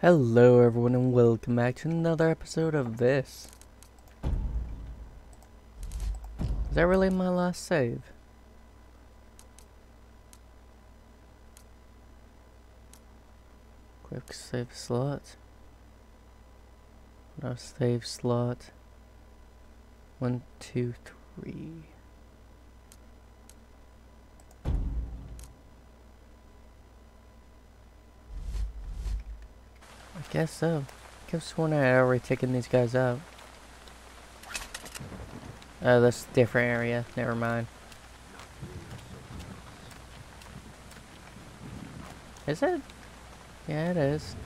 Hello everyone and welcome back to another episode of this. Is that really my last save? Quick save slot. No save slot. 1, 2, 3. I guess so. I kept sworn I had already taken these guys out. Oh, that's a different area. Never mind. Is it? Yeah, it is.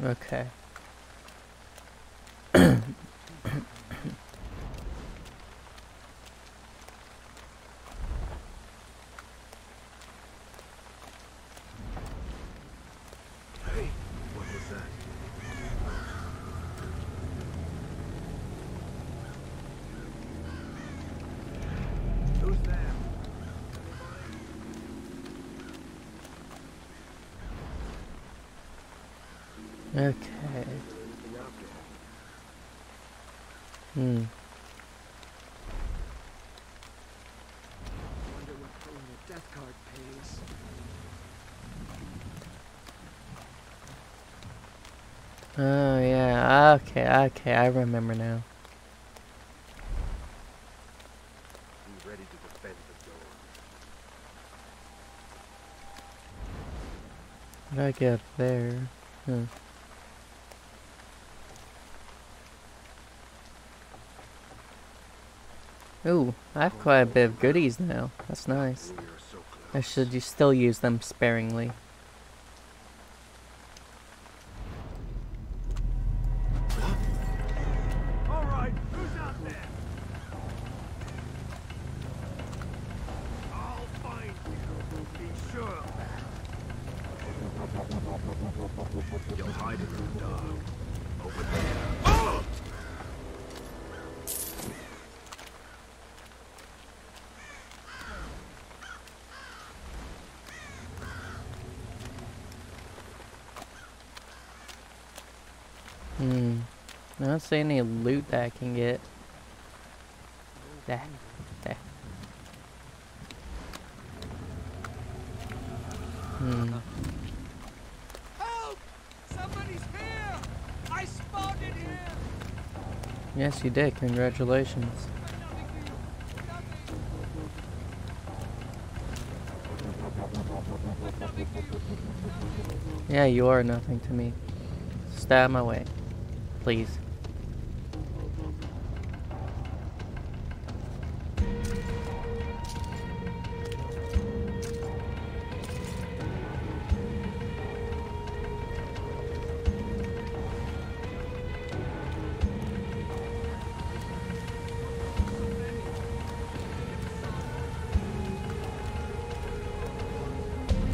Okay. Okay. Wonder what pulling the death card pays. Oh yeah. Okay. I remember now. Be ready to defend the door. What did I get there? Ooh, I have quite a bit of goodies now. That's nice. I should still use them sparingly. All right, who's out there? I'll find you. Be sure of that. You'll hide in the dark. Over there. Oh! I don't see any loot that I can get. There. Help! Somebody's here! I spotted him! Yes, you did. Congratulations. Yeah, you are nothing to me. Stay out of my way. Please.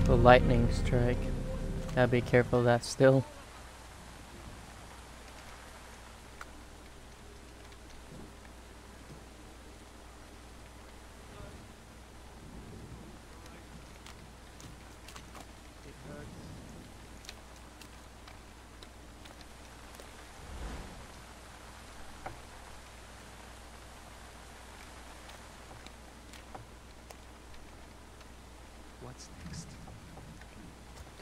The lightning strike. Gotta be careful of that still.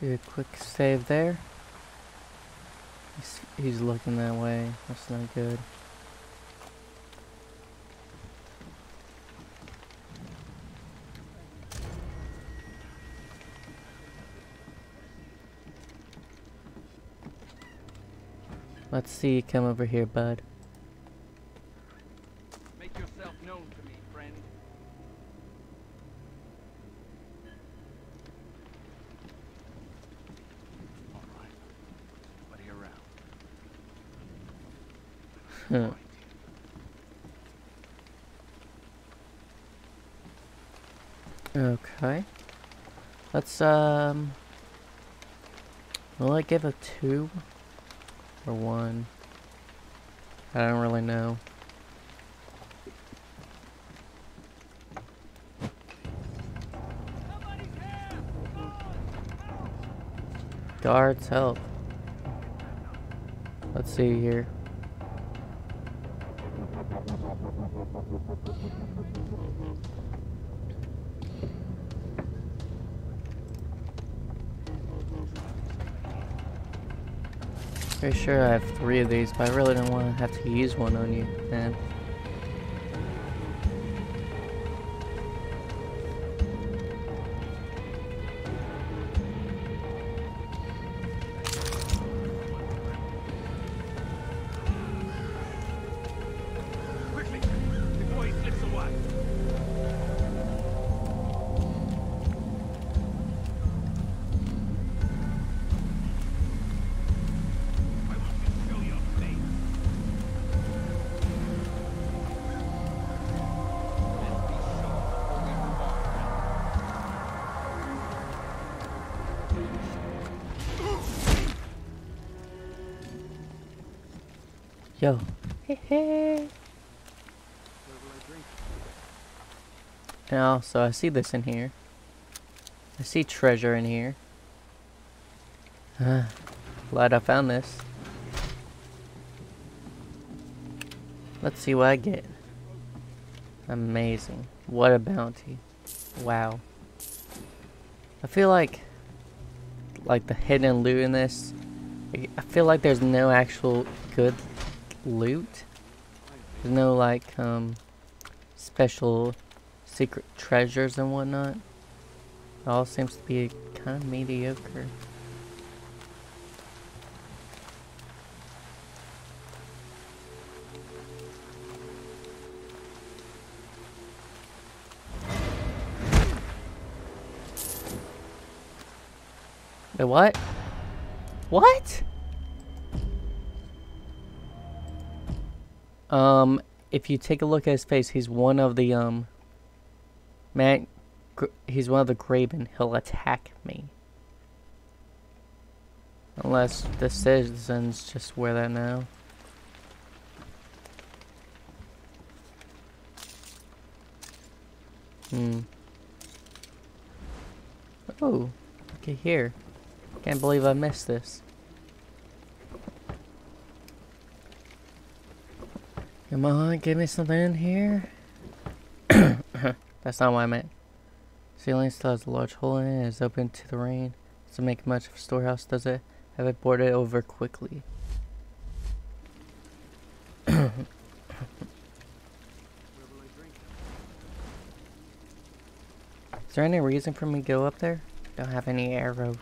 Do a quick save there. He's looking that way. That's not good. Let's see you come over here, bud. Make yourself known to me, friend. Okay. Let's Will I give a 2 or 1? I don't really know. Guards, help. Let's see here. Pretty sure I have 3 of these, but I really don't want to have to use one on you, man. Yo, hey. Now, so I see this in here. I see treasure in here. Glad I found this. Let's see what I get. Amazing. What a bounty. Wow. I feel like the hidden loot in this, I feel like there's no actual good loot. There's no like special secret treasures and whatnot. It all seems to be kind of mediocre. Wait, what? What? If you take a look at his face, he's one of the, he's one of the Graven. He'll attack me. Unless the citizens just wear that now. Oh, look at here. Can't believe I missed this. Come on, give me something in here. That's not what I meant. Ceiling still has a large hole in it and is open to the rain. Doesn't make much of a storehouse, does it? Have it boarded over quickly. Is there any reason for me to go up there? Don't have any arrows.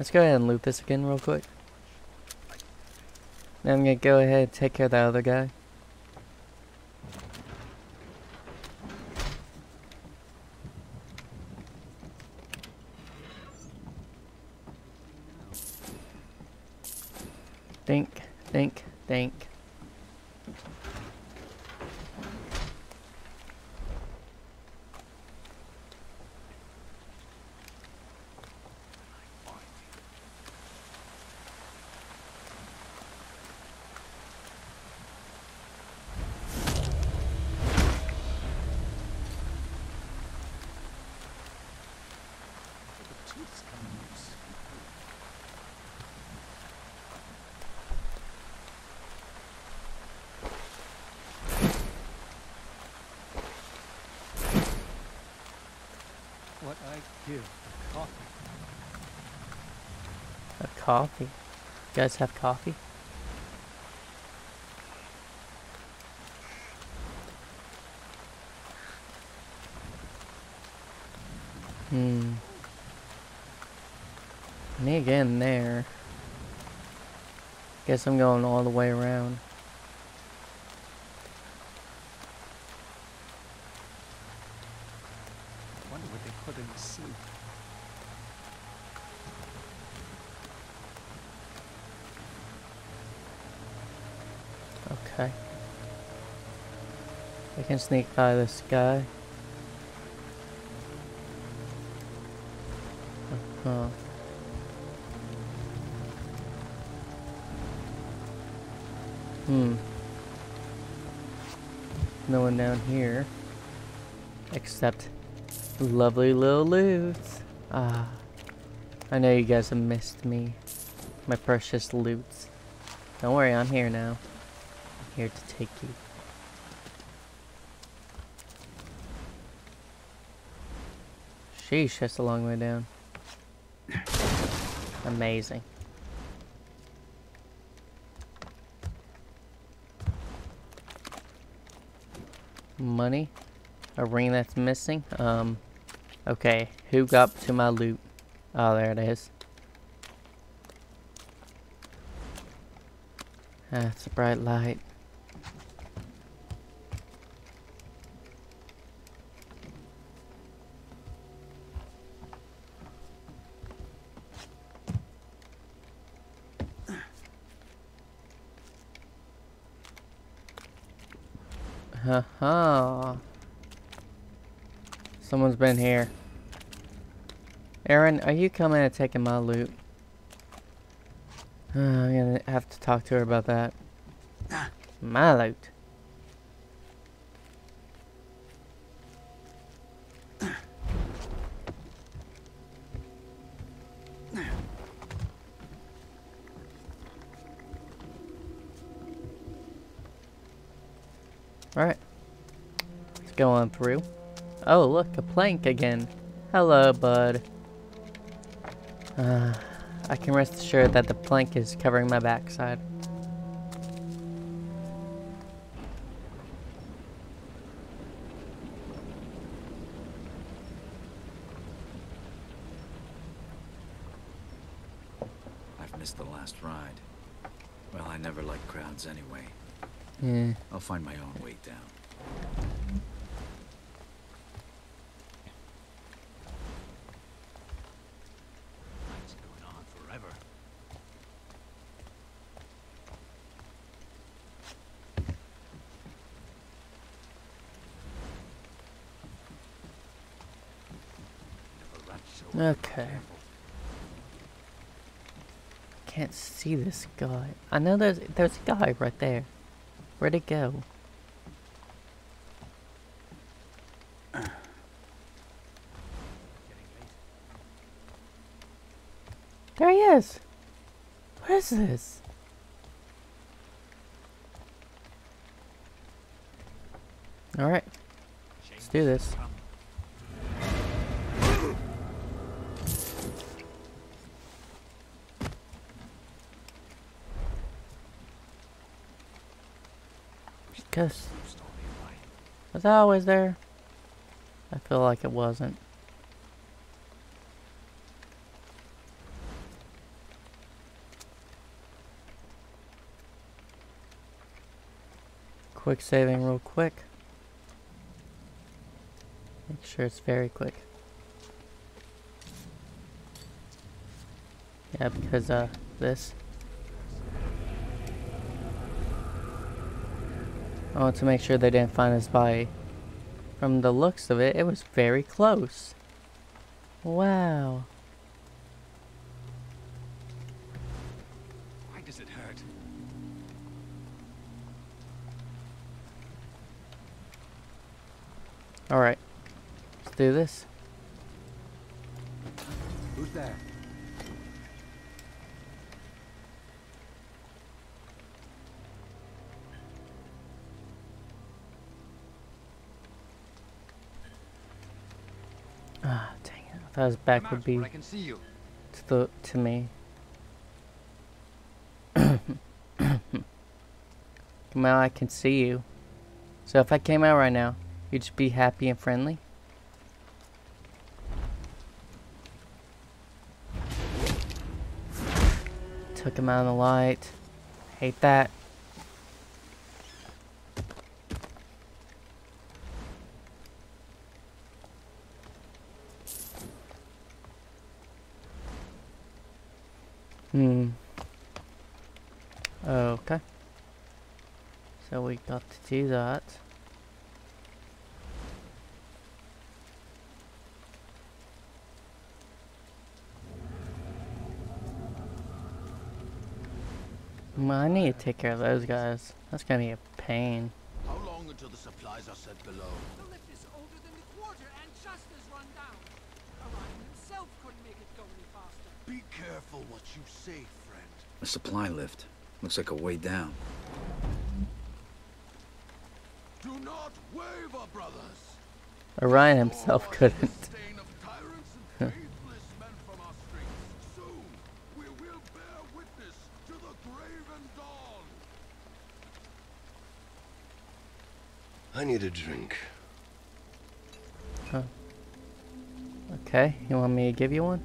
Let's go ahead and loot this again real quick. Now I'm gonna go ahead and take care of that other guy. Think. What I give a coffee. A coffee? You guys have coffee? Me again there. Guess I'm going all the way around. Okay. I can sneak by this guy. Huh. No one down here. Except lovely little loots. Ah. I know you guys have missed me. My precious loots. Don't worry, I'm here now. I'm here to take you. Sheesh, that's a long way down. Amazing. Money? A ring that's missing? Okay, who got to my loot? Oh, there it is. That's a bright light. Haha. Someone's been here. Aaron, are you coming and taking my loot? I'm gonna have to talk to her about that. My loot. Alright. Let's go on through. Oh, look, a plank again. Hello, bud. I can rest assured that the plank is covering my backside. I've missed the last ride. Well, I never liked crowds anyway. Yeah. I'll find my own way down. Okay. Can't see this guy. I know there's a guy right there. Where'd it go? There he is! What is this? Alright. Let's do this. Yes. Was I always there? I feel like it wasn't. Quick saving real quick. Make sure it's very quick. Yeah, because this. I want to make sure they didn't find his body. From the looks of it, it was very close. Wow. Why does it hurt? Alright. Let's do this. Who's there? That his back would be to me. Come out, I can see you. So if I came out right now, you'd just be happy and friendly. Took him out in the light. Hate that. Okay. So we got to do that. I need to take care of those guys. That's gonna be a pain. How long until the supplies are set below? The lift is older than the quarter and just has run down. Orion himself couldn't make it go any faster. Be careful what you say, friend. A supply lift. Looks like a way down. Do not waver, brothers. Orion himself couldn't. I need a drink. Huh. Okay, you want me to give you one?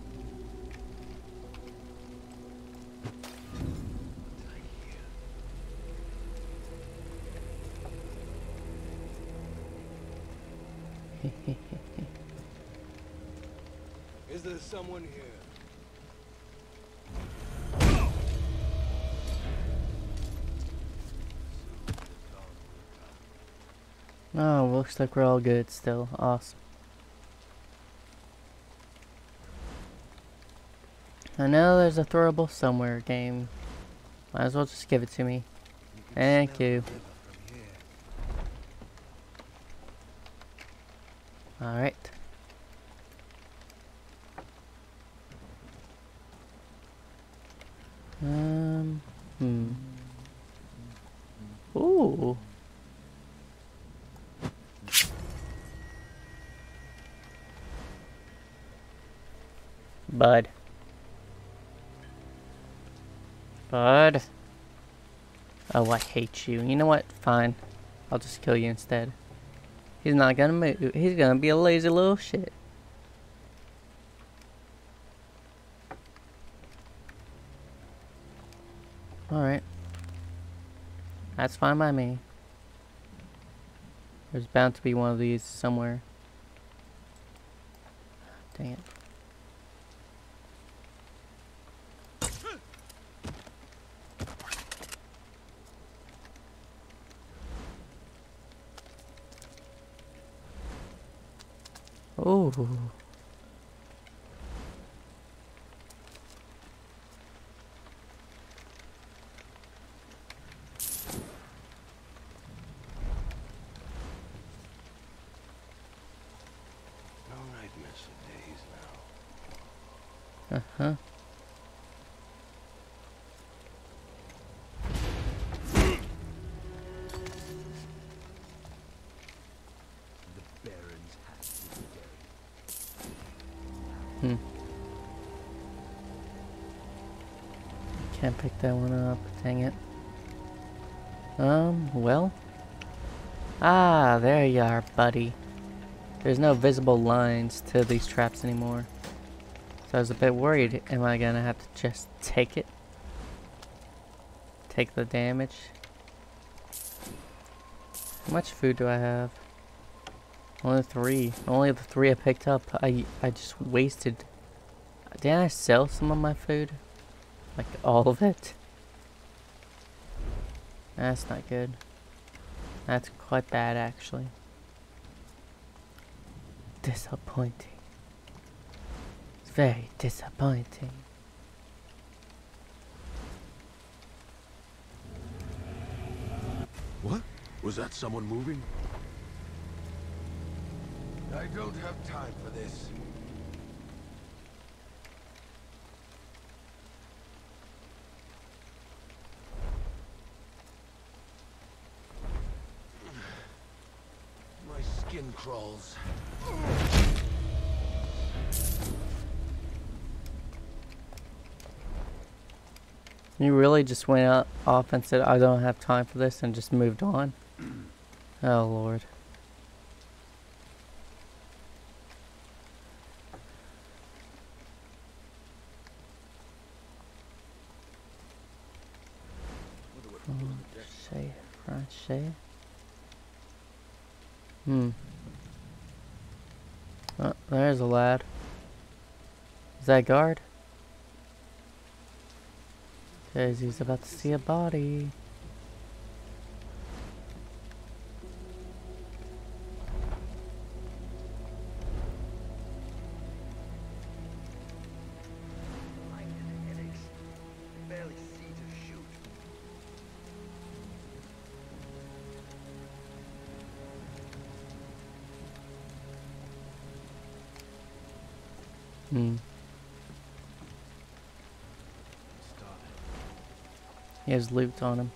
Is there someone here? Oh, looks like we're all good still. Awesome. I know there's a throwable somewhere game. Might as well just give it to me. Thank you. Alright. Ooh. Bud. Oh, I hate you. You know what? Fine. I'll just kill you instead. He's not gonna move. He's gonna be a lazy little shit. Alright. That's fine by me. There's bound to be one of these somewhere. Dang it. Oh. No night miss for days now. Uh-huh. Can't pick that one up, dang it. Well. Ah, there you are, buddy. There's no visible lines to these traps anymore. So I was a bit worried. Am I gonna have to just take it? Take the damage? How much food do I have? Only 3. Only the 3 I picked up. I just wasted. Didn't I sell some of my food? Like all of it? That's not good. That's quite bad, actually. Disappointing. It's very disappointing. What? Was that someone moving? I don't have time for this. Skin crawls. You really just went out off and said, I don't have time for this, and just moved on? Oh, Lord. Franche. Oh, there's a lad. Is that a guard? Says he's about to see a body. He has loot on him.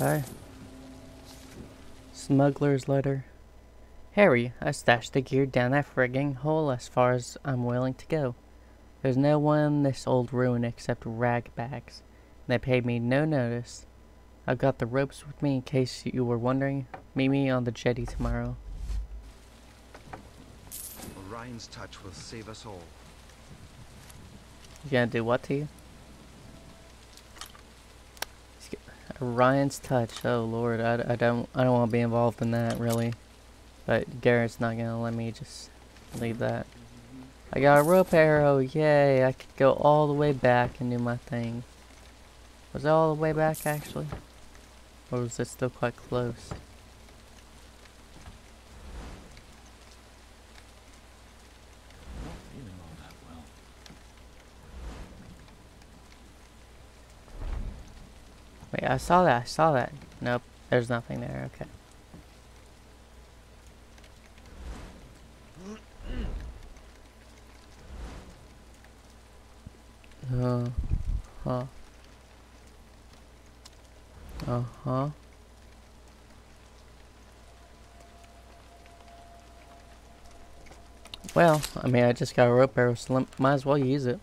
Okay. Smuggler's letter. Harry, I stashed the gear down that frigging hole as far as I'm willing to go. There's no one in this old ruin except ragbags. They paid me no notice. I've got the ropes with me in case you were wondering. Meet me on the jetty tomorrow. Ryan's touch will save us all. You gonna do what to you? Ryan's touch. Oh Lord, I don't want to be involved in that really, but Garrett's not gonna let me just leave that. I got a rope arrow, yay! I could go all the way back and do my thing. Was that all the way back actually, or was it still quite close? Wait, I saw that, I saw that. Nope, there's nothing there, okay. Well, I mean, I just got a rope arrow, so might as well use it.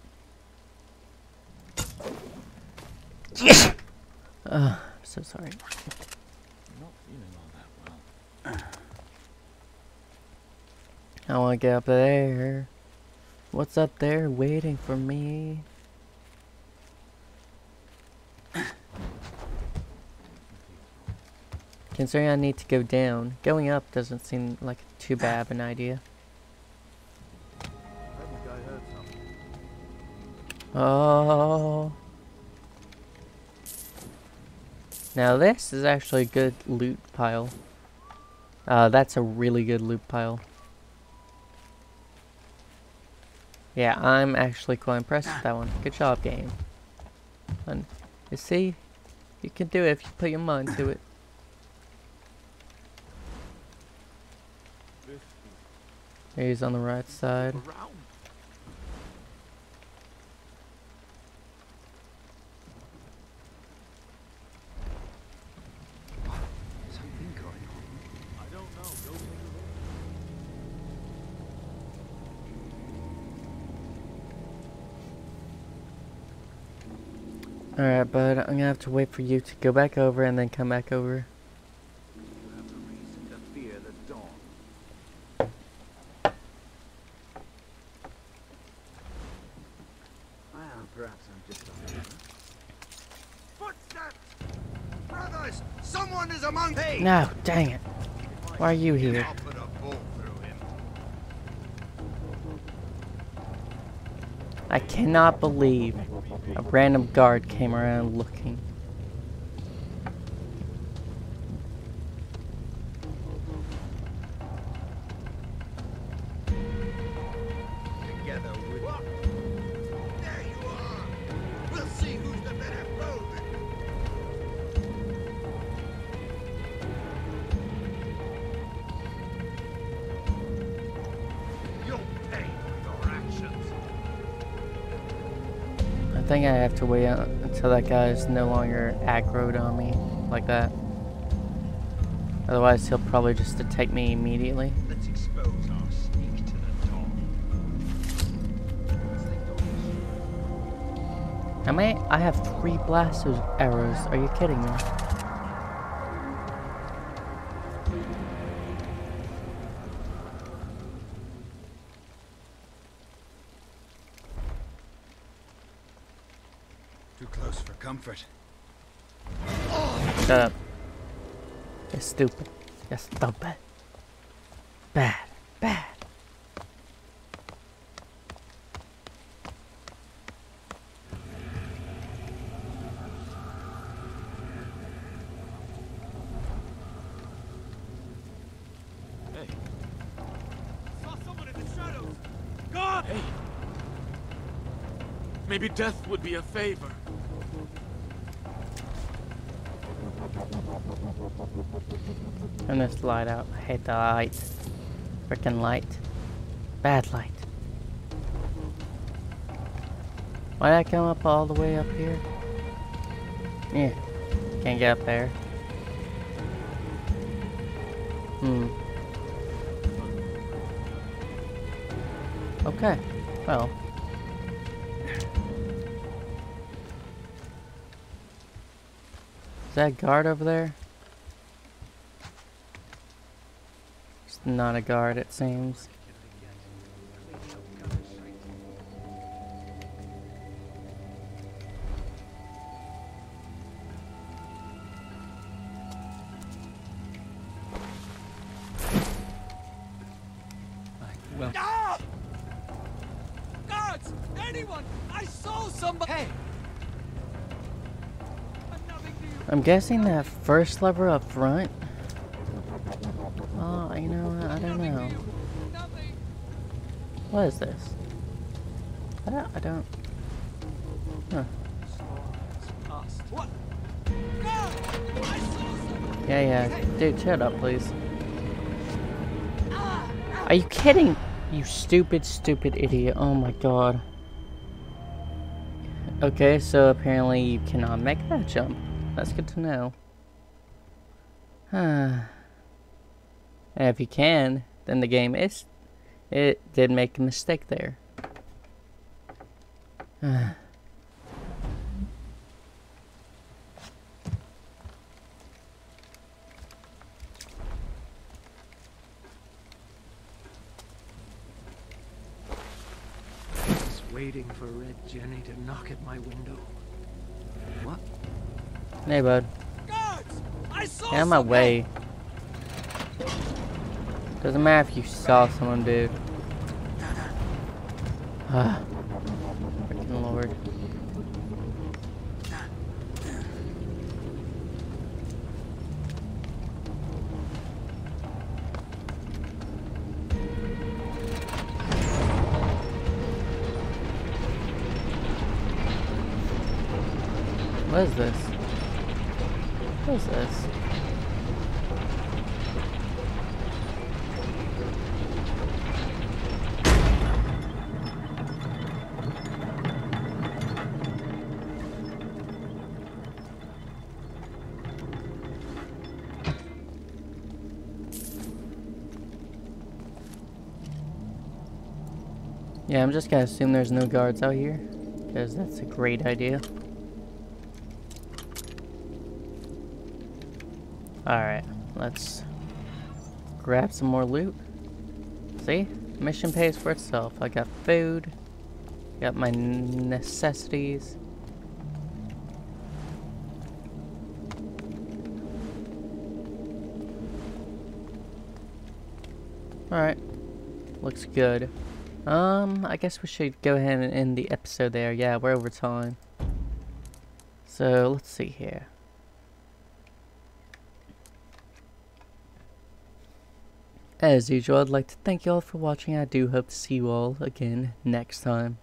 I'm so sorry. I'm not feeling all that well. I want to get up there. What's up there waiting for me? Considering I need to go down, going up doesn't seem like too bad of an idea. Oh. Now this is actually a good loot pile. That's a really good loot pile. Yeah, I'm actually quite impressed with that one. Good job, game. And you see, you can do it if you put your mind to it. He's on the right side. Alright, bud, I'm gonna have to wait for you to go back over and then come back over. You have a reason to fear the dawn. Well, perhaps I'm just footsteps! Brothers! Someone is among these! No, dang it. Why are you here? I cannot believe a random guard came around looking. Together with there you are. We'll see who's the better foe. You'll pay for your actions. I think I have to wait until that guy is no longer aggroed on me like that. Otherwise, he'll probably just attack me immediately. Let's expose our sneak to the dawn. I have 3 blaster arrows. Are you kidding me? Close for comfort. Shut up. You're stupid. You're stupid. Bad. Bad. Hey. Maybe death would be a favor. Turn this light out. I hate the light. Frickin' light. Bad light. Why'd I come up all the way up here? Yeah. Can't get up there. Okay. Well. Is that guard over there? It's not a guard, it seems. I'm guessing that first lever up front. Oh, you know, I don't know. What is this? I don't. Huh. Yeah. Dude, shut up, please. Are you kidding? You stupid, stupid idiot. Oh my god. Okay, so apparently you cannot make that jump. That's good to know. And if you can, then the game is... It did make a mistake there. Waiting for Red Jenny to knock at my window. What? Hey, bud. Guards, I saw Get out of my way. Doesn't matter if you saw someone, dude. Freaking Lord. What is this? What is this? Yeah, I'm just gonna assume there's no guards out here, because that's a great idea. Alright, let's grab some more loot. See? Mission pays for itself. I got food. Got my necessities. Alright. Looks good. I guess we should go ahead and end the episode there. Yeah, we're over time. So, let's see here. As usual, I'd like to thank you all for watching. I do hope to see you all again next time.